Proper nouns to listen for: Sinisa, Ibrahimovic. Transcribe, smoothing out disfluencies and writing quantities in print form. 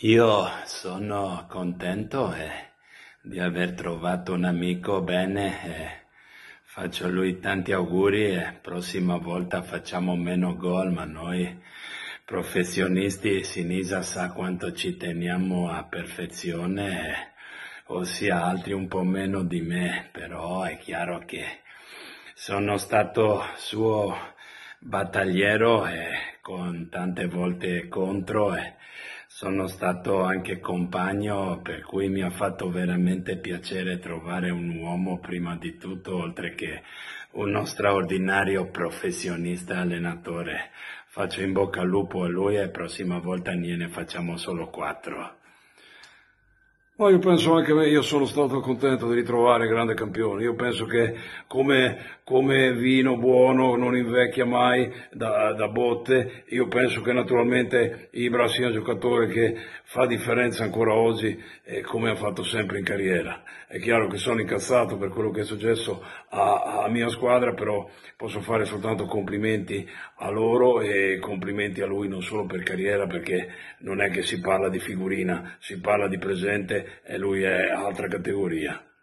Io sono contento di aver trovato un amico bene e faccio a lui tanti auguri e prossima volta facciamo meno gol, ma noi professionisti, Sinisa sa quanto ci teniamo a perfezione, ossia altri un po' meno di me, però è chiaro che sono stato suo battagliero e con tante volte contro e sono stato anche compagno, per cui mi ha fatto veramente piacere trovare un uomo prima di tutto, oltre che uno straordinario professionista allenatore. Faccio in bocca al lupo a lui e prossima volta ne facciamo solo 4. Ma io penso anche io sono stato contento di ritrovare il grande campione. Io penso che come vino buono non invecchia mai da botte. Io penso che naturalmente Ibra sia un giocatore che fa differenza ancora oggi, come ha fatto sempre in carriera. È chiaro che sono incazzato per quello che è successo a mia squadra, però posso fare soltanto complimenti a loro e complimenti a lui non solo per carriera, perché non è che si parla di figurina, si parla di presente e lui è altra categoria.